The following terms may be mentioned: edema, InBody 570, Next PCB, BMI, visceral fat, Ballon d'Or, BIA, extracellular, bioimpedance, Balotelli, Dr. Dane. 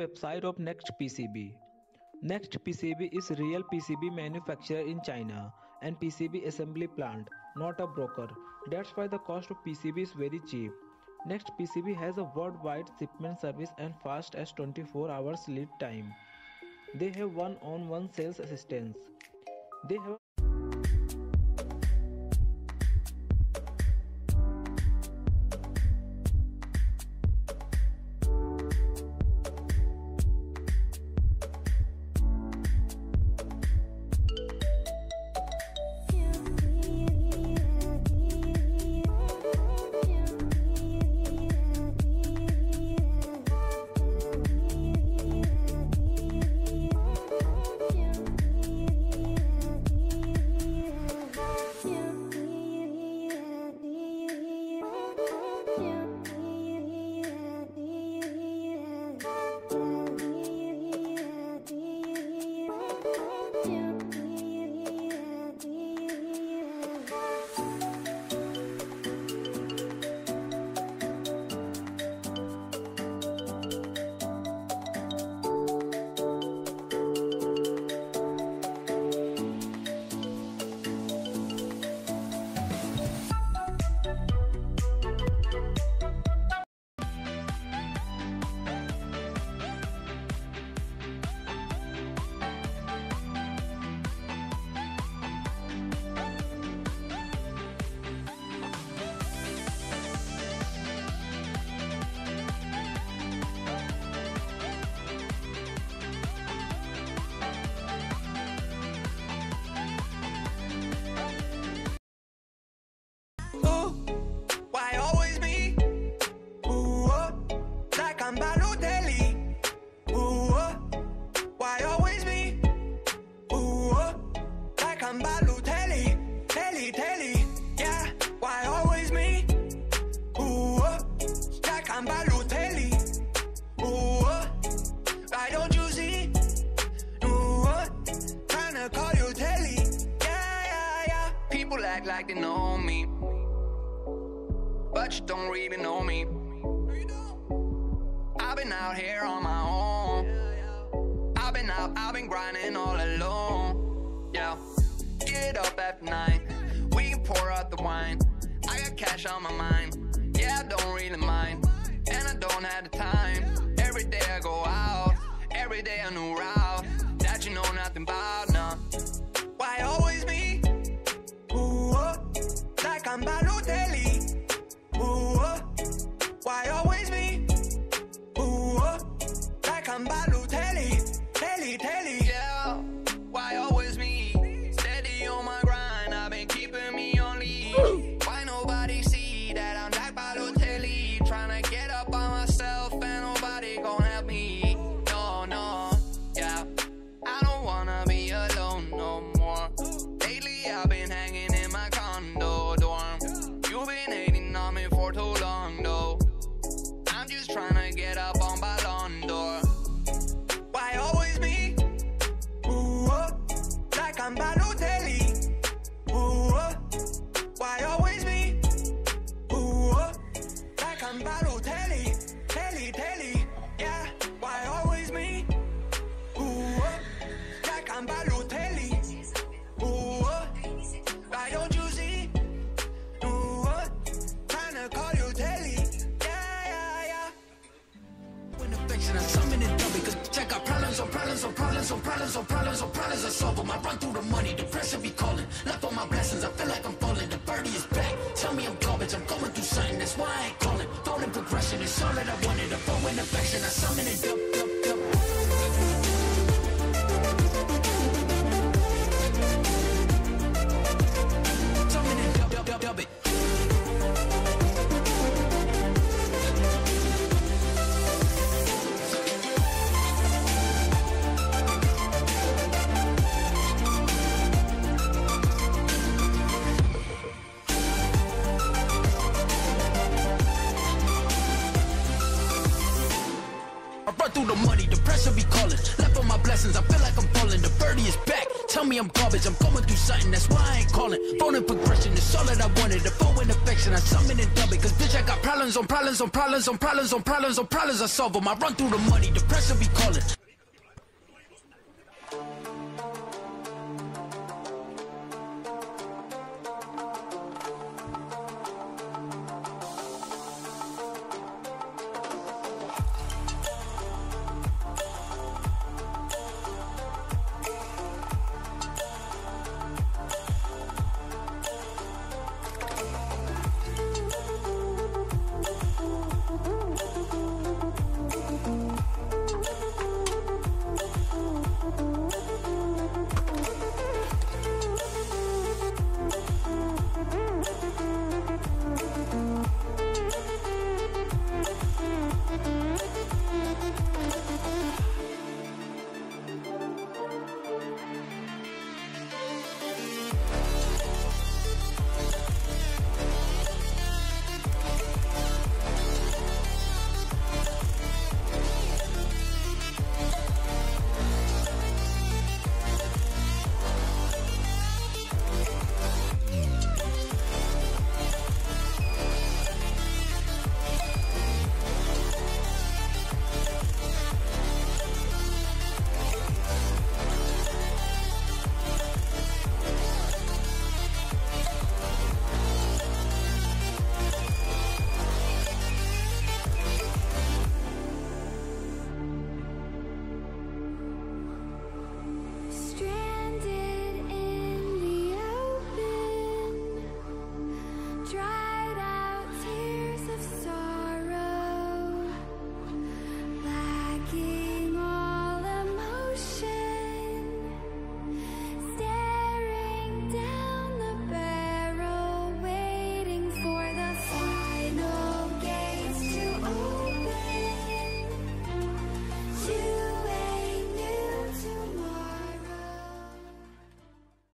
website of Next PCB. Next PCB is real PCB manufacturer in China and PCB assembly plant, not a broker. That's why the cost of PCB is very cheap. Next PCB has a worldwide shipment service and fast as 24 hours lead time. They have one-on-one sales assistance. They have like they know me, but you don't really know me. I've been out here on my own. I've been out, I've been grinding all alone. Yeah, get up at night, we can pour out the wine. I got cash on my mind, yeah, I don't really mind. And I don't have the time. Every day I go out, every day a new route that you know nothing about. Nah, why always me? Like I'm Balotelli. Ooh, why always me? Ooh, like I'm Balotelli. Telly, telly, yeah. Why always me? Steady on my grind, I've been keeping me on leash. Why nobody see that I'm like Balotelli? Tryna get up by myself and nobody gon' help me. No, no, yeah. I don't wanna be alone no more. Lately I've been hanging trying to get up on Ballon d'Or. Why always me? Ooh, like I'm Balotelli. Ooh, why always me? Ooh, like I'm Balotelli. Telly, telly, yeah. Why always me? Ooh, like I'm Balotelli. Ooh, why don't you see? Ooh, trying to call you Telly. And I'm summoning them because check out problems on problems on problems on problems on problems on problems. I solve them. I run through the money, depression be calling. Left on my blessings, I feel like I'm falling. The birdie is back. Tell me I'm garbage, I'm going through something. That's why I ain't calling. Thrown in progression, it's all that I wanted. A phone in affection, I summon it up. Through the money, the pressure be calling. Left on my blessings, I feel like I'm falling. The birdie is back. Tell me I'm garbage, I'm going through something, that's why I ain't calling. Phone and progression, it's all that I wanted. The phone and affection, I summon and dub it. Cause bitch, I got problems on problems on problems on problems on problems on problems, I solve them. I run through the money, the pressure be calling.